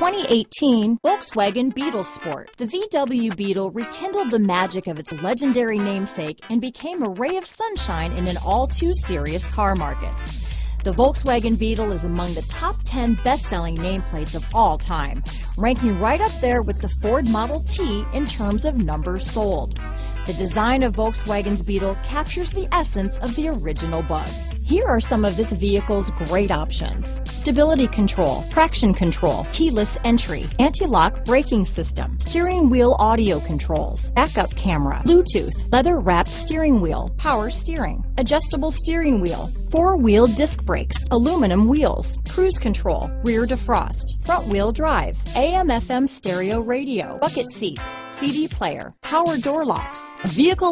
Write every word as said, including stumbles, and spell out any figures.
twenty eighteen Volkswagen Beetle Sport. The V W Beetle rekindled the magic of its legendary namesake and became a ray of sunshine in an all-too-serious car market. The Volkswagen Beetle is among the top ten best-selling nameplates of all time, ranking right up there with the Ford Model T in terms of numbers sold. The design of Volkswagen's Beetle captures the essence of the original bug. Here are some of this vehicle's great options: stability control, traction control, keyless entry, anti-lock braking system, steering wheel audio controls, backup camera, Bluetooth, leather-wrapped steering wheel, power steering, adjustable steering wheel, four-wheel disc brakes, aluminum wheels, cruise control, rear defrost, front-wheel drive, A M F M stereo radio, bucket seats, C D player, power door locks, vehicle